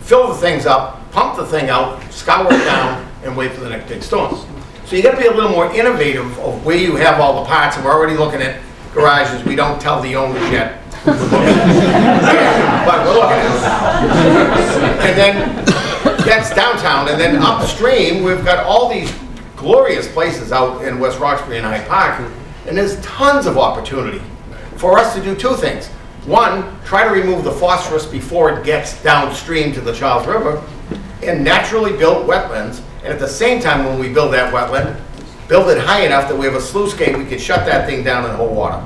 fill the things up, pump the thing out, scour it down, and wait for the next big storm. So you got to be a little more innovative of where you have all the parts. And we're already looking at garages. We don't tell the owners yet, but we're looking at it. And then that's downtown. And then upstream, we've got all these glorious places out in West Roxbury and Hyde Park. And there's tons of opportunity for us to do two things. One, try to remove the phosphorus before it gets downstream to the Charles River, and naturally built wetlands. And at the same time, when we build that wetland, build it high enough that we have a sluice gate, we can shut that thing down and hold water.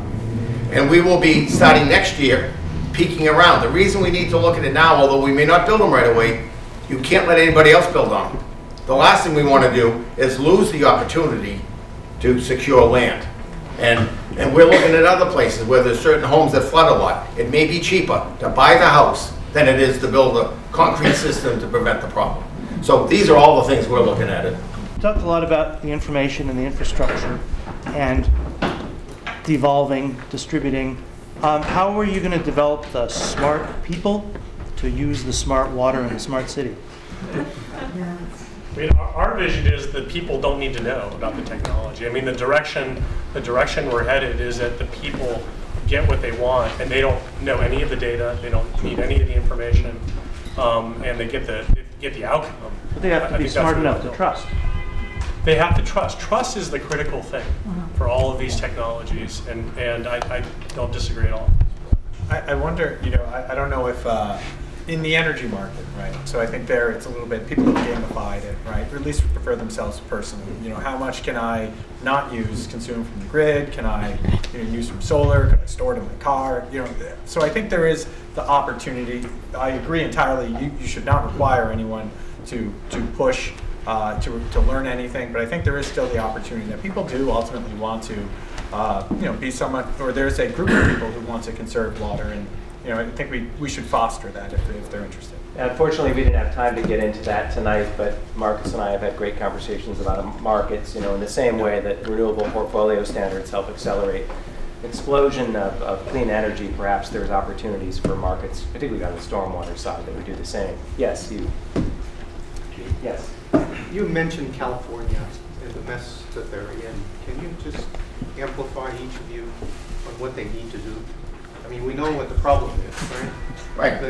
And we will be, starting next year, peaking around. The reason we need to look at it now, although we may not build them right away, you can't let anybody else build on them. The last thing we want to do is lose the opportunity to secure land. And we're looking at other places where there's certain homes that flood a lot. It may be cheaper to buy the house than it is to build a concrete system to prevent the problem. So these are all the things we're looking at it. We talked a lot about the information and the infrastructure and devolving, distributing. How are you going to develop the smart people to use the smart water in the smart city? I mean, our vision is that people don't need to know about the technology. I mean, the direction we're headed is that the people get what they want, and they don't know any of the data. They don't need any of the information. And they get the outcome. But they have to be smart enough to trust. They have to trust. Trust is the critical thing for all of these technologies, and I don't disagree at all. I wonder, you know, I don't know in the energy market, right? So I think there it's a little bit, people have gamified it, right? Or at least prefer themselves personally. You know, how much can I not use, consume from the grid? Can I use from solar? Can I store it in my car? You know, so I think there is the opportunity. I agree entirely, you should not require anyone to push to learn anything, but I think there is still the opportunity that people do ultimately want to be someone, or there's a group of people who want to conserve water, and I think we should foster that if they're interested. Unfortunately, we didn't have time to get into that tonight, but Marcus and I have had great conversations about markets, in the same way that renewable portfolio standards help accelerate explosion of clean energy. Perhaps there's opportunities for markets, particularly on the stormwater side, that would do the same. Yes, you. Yes. You mentioned California and the MESS that they're in. Can you just amplify, each of you, on what they need to do? I mean, we know what the problem is, right?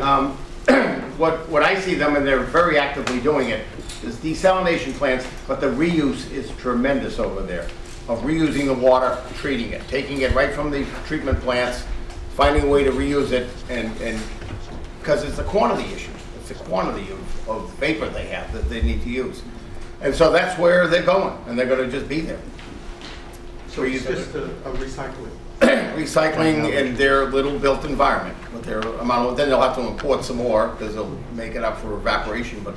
Right. What I see them, and they're very actively doing it, is desalination plants, but the reuse is tremendous over there, of reusing the water, treating it, taking it right from the treatment plants, finding a way to reuse it, and because it's a quantity issue. It's the quantity of vapor they have that they need to use. And so that's where they're going, and they're going to just be there. So it's just a recycling. Recycling in their little built environment, with their amount of, then they'll have to import some more because they'll make it up for evaporation. But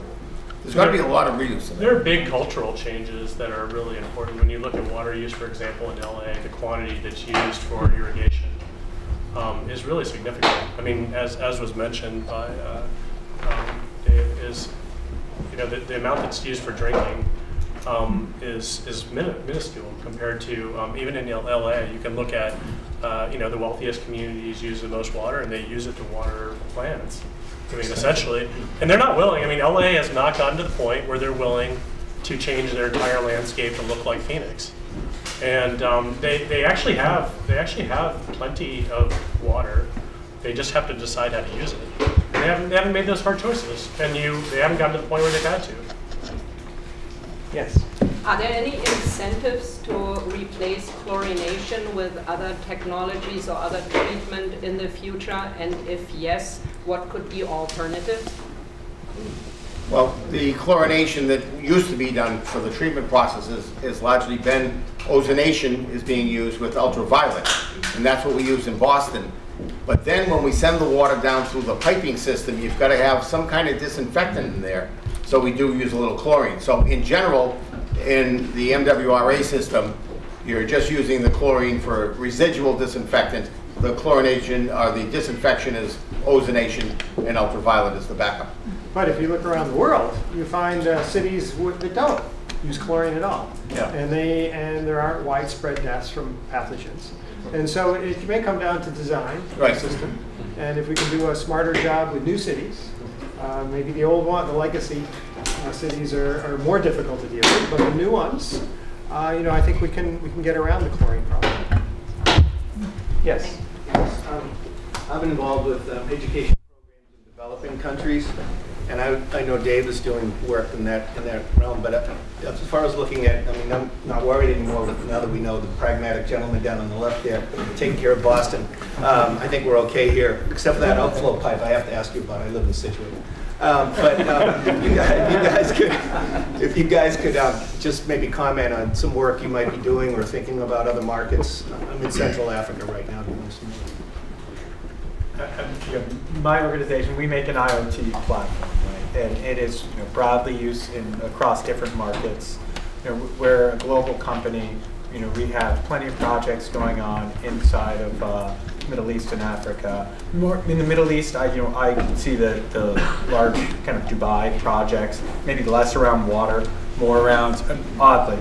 there's going to be a lot of reuse. There are big cultural changes that are really important. When you look at water use, for example, in LA, the quantity that's used for irrigation is really significant. I mean, as was mentioned by Dave, the amount that's used for drinking is minuscule compared to even in LA. You can look at the wealthiest communities use the most water, and they use it to water plants. I mean, essentially, and they're not willing. I mean, LA has not gotten to the point where they're willing to change their entire landscape to look like Phoenix, and they actually have plenty of water. They just have to decide how to use it. And they haven't made those hard choices, and they haven't gotten to the point where they've had to. Yes. Are there any incentives to replace chlorination with other technologies or other treatment in the future? And if yes, what could be alternatives? Well, the chlorination that used to be done for the treatment processes has largely been ozonation is being used with ultraviolet. And that's what we use in Boston. But then when we send the water down through the piping system, you've got to have some kind of disinfectant in there. So we do use a little chlorine. So in general, in the MWRA system, you're just using the chlorine for residual disinfectant. The chlorination, or the disinfection, is ozonation, and ultraviolet is the backup. But if you look around the world, you find cities that don't use chlorine at all. Yeah. And there aren't widespread deaths from pathogens. And so it may come down to design of the system. And if we can do a smarter job with new cities, maybe the old one, the legacy cities are more difficult to deal with, but the new ones, I think we can get around the chlorine problem. Yes. I've been involved with education programs in developing countries, and I know Dave is doing work in that realm. But as far as looking at, I'm not worried anymore now that we know the pragmatic gentleman down on the left there taking care of Boston. I think we're okay here, except for that outflow pipe I have to ask you about. I live in Situate. If you guys could just maybe comment on some work you might be doing or thinking about other markets. I'm in Central Africa right now. My organization, we make an IoT platform, right? And it is broadly used across different markets. We're a global company. We have plenty of projects going on inside of Middle East and Africa. More in the Middle East, I see the large kind of Dubai projects, maybe less around water, more around, oddly,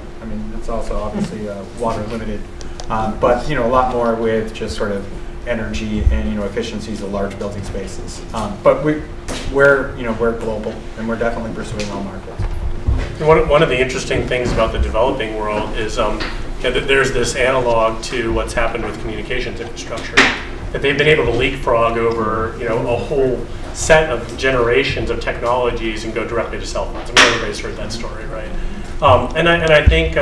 it's also obviously water limited, but a lot more with just sort of energy and efficiencies of large building spaces. But we're global, and we're definitely pursuing all markets. One of the interesting things about the developing world is there's this analog to what's happened with communications infrastructure, that they've been able to leapfrog over a whole set of generations of technologies and go directly to cell phones. Everybody's heard that story, right? And I think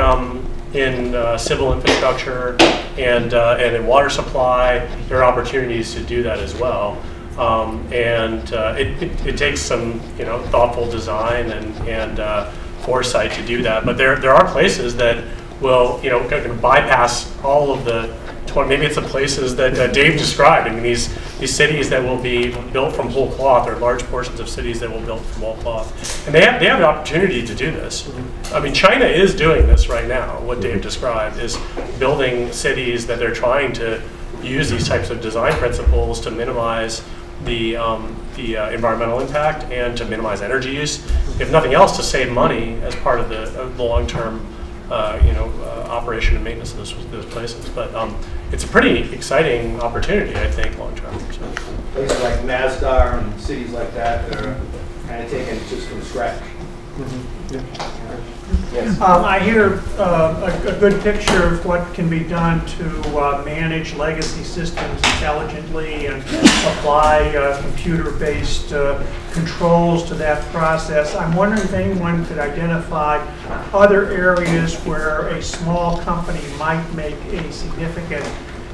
in civil infrastructure and in water supply, there are opportunities to do that as well. And it takes some, thoughtful design and foresight to do that. But there are places that will, kind of bypass all of the, maybe it's the places that Dave described. I mean, these cities that will be built from whole cloth, or large portions of cities that will be built from whole cloth. And they have an opportunity to do this. I mean, China is doing this right now. What Dave described is building cities that they're trying to use these types of design principles to minimize the environmental impact and to minimize energy use, if nothing else, to save money as part of the long-term operation and maintenance of those places. But it's a pretty exciting opportunity, I think, long-term. So. Places like Masdar and cities like that, they're kind of taken just from scratch. Mm-hmm. Yeah. Yes. I hear a good picture of what can be done to manage legacy systems intelligently and apply computer-based controls to that process. I'm wondering if anyone could identify other areas where a small company might make a significant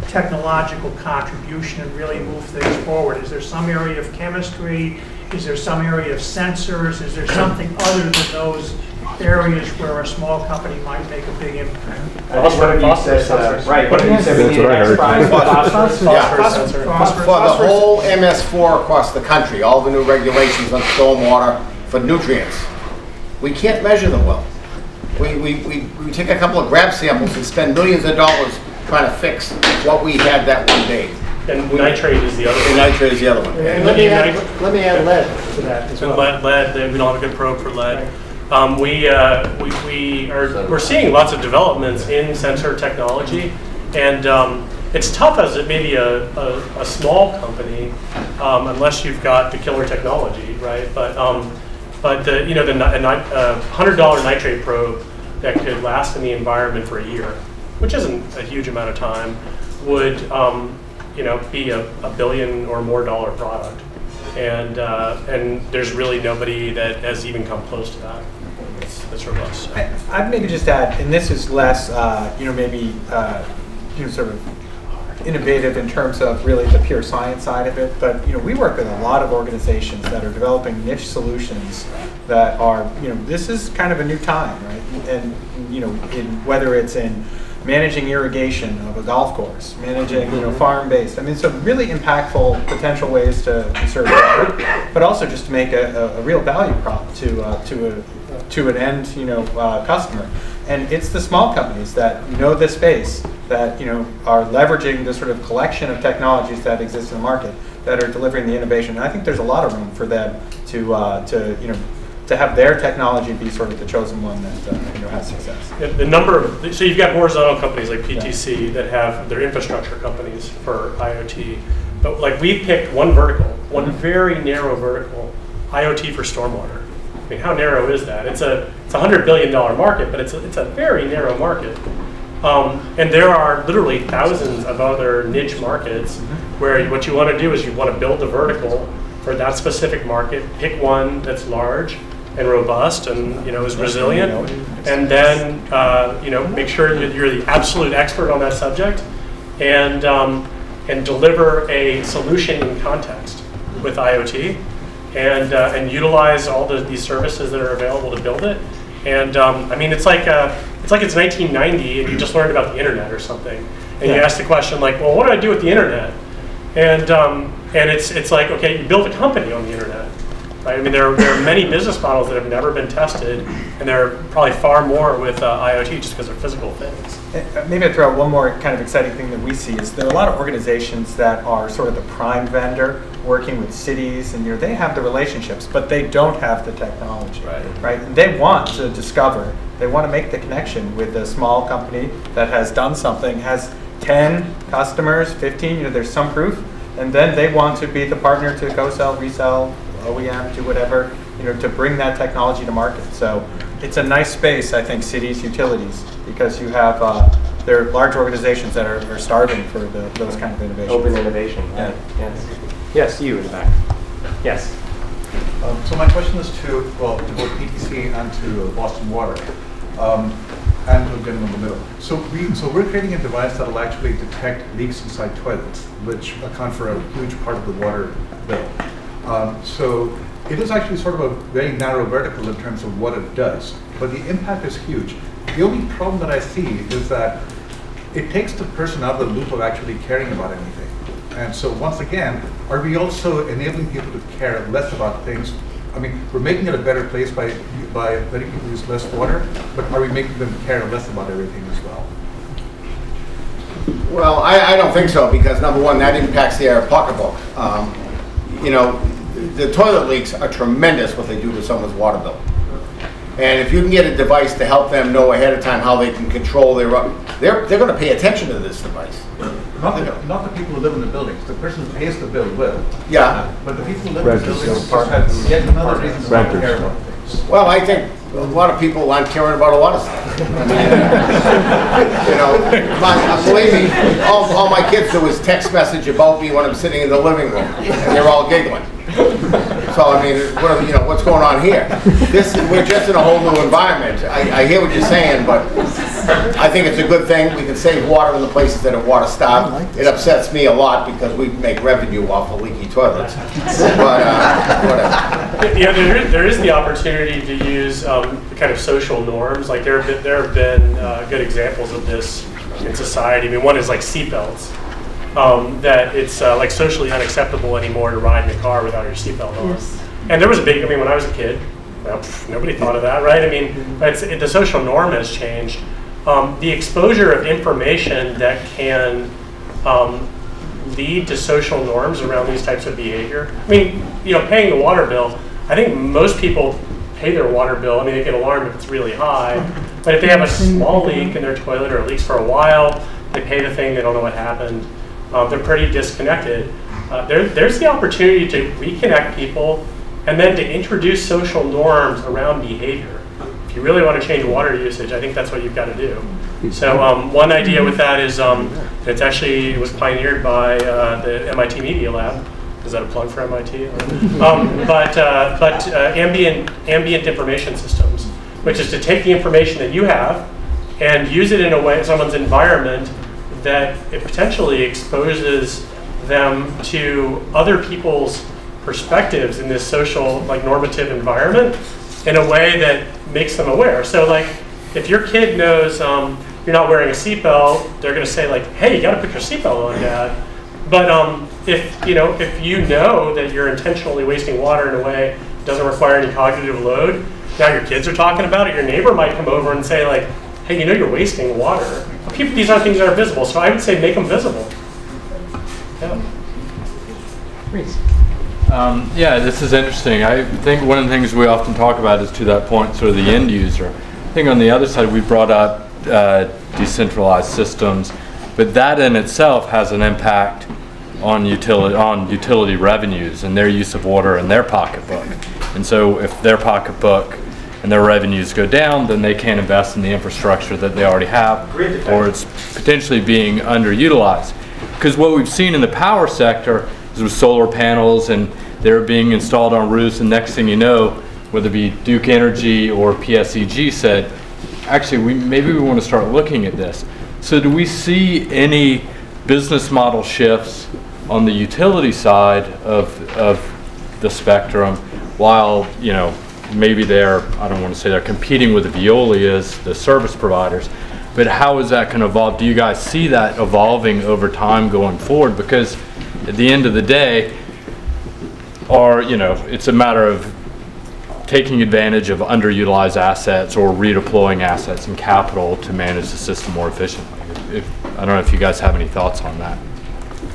technological contribution and really move things forward. Is there some area of chemistry? Is there some area of sensors? Is there something other than those areas where a small company might make a big impact? Right, what you said, we need an XPRIZE phosphorus sensor. For the whole MS4 across the country, all the new regulations on stormwater for nutrients. We can't measure them well. We take a couple of grab samples and spend millions of dollars trying to fix what we had that one day. And nitrate is the other one. Nitrate is the other one. And let me add lead to that as well. Lead, we don't have a good probe for lead. Right. We're seeing lots of developments in sensor technology, and it's tough as it may be a small company, unless you've got the killer technology, right? But the $100 nitrate probe that could last in the environment for a year, which isn't a huge amount of time, would be a billion or more dollar product, and there's really nobody that has even come close to that. It's robust. So. I'd maybe just add, and this is less, sort of innovative in terms of really the pure science side of it. But we work with a lot of organizations that are developing niche solutions that are, this is kind of a new time, right? And whether it's in managing irrigation of a golf course, managing farm-based. I mean, so really impactful potential ways to conserve water, but also just to make a real value prop to an end customer. And it's the small companies that know this space that are leveraging the sort of collection of technologies that exist in the market that are delivering the innovation. And I think there's a lot of room for them to have their technology be sort of the chosen one that has success. The number of, so you've got horizontal companies like PTC that have their infrastructure companies for IoT, but like we picked one vertical, one very narrow vertical, IoT for stormwater. I mean, how narrow is that? It's a $100 billion market, but it's a very narrow market. And there are literally thousands of other niche markets where what you want to do is you want to build a vertical for that specific market, pick one that's large and robust and is resilient, and then make sure that you're the absolute expert on that subject, and deliver a solution in context with IoT, and utilize all these services that are available to build it. And I mean, it's 1990 and you just learned about the internet or something, and you ask the question like, well, what do I do with the internet? And it's like, okay, you build a company on the internet, right? I mean, there are many business models that have never been tested, and there are probably far more with IoT just because they're physical things. And maybe I'd throw out one more kind of exciting thing that we see is there are a lot of organizations that are sort of the prime vendor working with cities, and they have the relationships, but they don't have the technology, right? And they want to discover, they want to make the connection with a small company that has done something, has 10 customers, 15, there's some proof. And then they want to be the partner to go sell, resell, OEM, do whatever, to bring that technology to market. So it's a nice space, I think, cities, utilities, because you have there are large organizations that are starving for those kind of innovations. Open innovation. Yeah. Yes, you in the back. Yes. So my question is to both PTC and to Boston Water. and we'll get them in the middle. So we're creating a device that will actually detect leaks inside toilets, which account for a huge part of the water bill. So it is actually sort of a very narrow vertical in terms of what it does, but the impact is huge. The only problem that I see is that it takes the person out of the loop of actually caring about anything. And so once again, are we also enabling people to care less about things? I mean, we're making it a better place by letting people use less water, but are we making them care less about everything as well? Well, I don't think so, because number one, that impacts the air pocketbook. You know, the toilet leaks are tremendous what they do to someone's water bill. And if you can get a device to help them know ahead of time how they can control their, they're going to pay attention to this device. Not the people who live in the buildings. The person who pays the bill will. Yeah. But the people who live in the buildings have yet another reason to care about things. Well, I think a lot of people aren't caring about a lot of stuff. You know, believe me, all my kids do is text message about me when I'm sitting in the living room, and they're all giggling. So I mean, you know, what's going on here? We're just in a whole new environment. I hear what you're saying, but I think it's a good thing. We can save water in the places that are water starved. It upsets me a lot because we make revenue off of leaky toilets. But whatever. Yeah, there is the opportunity to use the kind of social norms. Like there have been good examples of this in society. I mean, one is like seatbelts. That it's like socially unacceptable anymore to ride in a car without your seatbelt on. Yes. And there was a big, I mean, when I was a kid, well, nobody thought of that, right? I mean, the social norm has changed. The exposure of information that can lead to social norms around these types of behavior. I mean, you know, paying the water bill, I think most people pay their water bill. I mean, they get alarmed if it's really high, but if they have a small leak in their toilet or it leaks for a while, they pay the thing, they don't know what happened. They're pretty disconnected. There's the opportunity to reconnect people and then to introduce social norms around behavior. If you really want to change water usage, I think that's what you've got to do. So one idea with that is, it was pioneered by the MIT Media Lab. Is that a plug for MIT? Ambient information systems, which is to take the information that you have and use it in a way, someone's environment, that it potentially exposes them to other people's perspectives in this social, like, normative environment in a way that makes them aware. So, like, if your kid knows you're not wearing a seatbelt, they're going to say, like, hey, you got to put your seatbelt on, Dad. But if you know that you're intentionally wasting water in a way that doesn't require any cognitive load, now your kids are talking about it, your neighbor might come over and say, like, hey, you know you're wasting water. People, these are things that are visible, so I would say make them visible. Yeah. Yeah, this is interesting. I think one of the things we often talk about is, to that point, sort of the end user. I think on the other side, we brought up decentralized systems, but that in itself has an impact on utility revenues and their use of water in their pocketbook. And so if their pocketbook and their revenues go down, then they can't invest in the infrastructure that they already have, or it's potentially being underutilized. Because what we've seen in the power sector is with solar panels, and they're being installed on roofs, and next thing you know, whether it be Duke Energy or PSEG said, actually, maybe we want to start looking at this. So do we see any business model shifts on the utility side of the spectrum, while, you know, maybe they're, I don't want to say they're competing with the Veolias, the service providers, but how is that going to evolve? Do you guys see that evolving over time going forward? Because at the end of the day, it's a matter of taking advantage of underutilized assets or redeploying assets and capital to manage the system more efficiently. I don't know if you guys have any thoughts on that.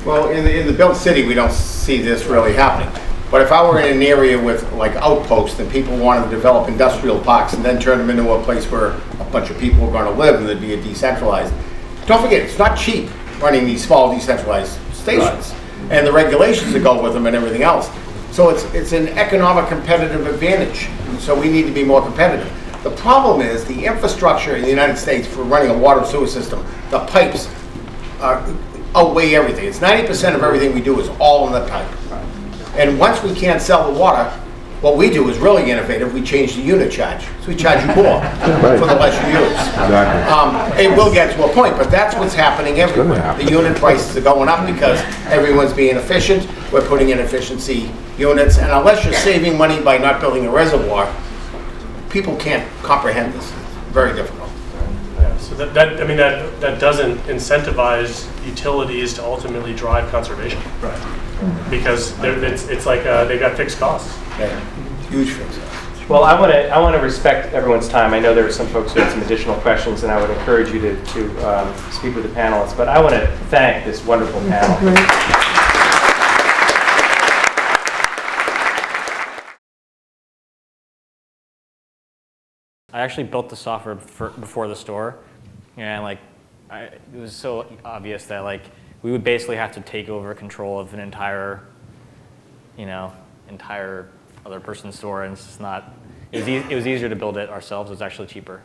Well, in the built city, we don't see this really happening. But if I were in an area with, like, outposts and people wanted to develop industrial parks and then turn them into a place where a bunch of people were going to live and they'd be decentralized. Don't forget, it's not cheap running these small decentralized stations and the regulations that go with them and everything else. So it's an economic competitive advantage. So we need to be more competitive. The problem is the infrastructure in the United States for running a water sewer system, the pipes outweigh everything. It's 90% of everything we do is all in the pipe. And once we can't sell the water, What we do is really innovative. We change the unit charge. So we charge you more for the less you use. Exactly. It will get to a point, but that's what's happening everywhere. The unit prices are going up because everyone's being efficient. We're putting in efficiency units. And unless you're saving money by not building a reservoir, people can't comprehend this. It's very difficult. Yeah, so that doesn't incentivize utilities to ultimately drive conservation. Right. Because it's like they've got fixed costs. Yeah, huge fixed costs. Well, I want to respect everyone's time. I know there are some folks who had some additional questions, and I would encourage you to speak with the panelists. But I want to thank this wonderful panel. Great. I actually built the software before the store, and it was so obvious that we would basically have to take over control of an entire other person's store, and it's just not. It was easier to build it ourselves. It was actually cheaper.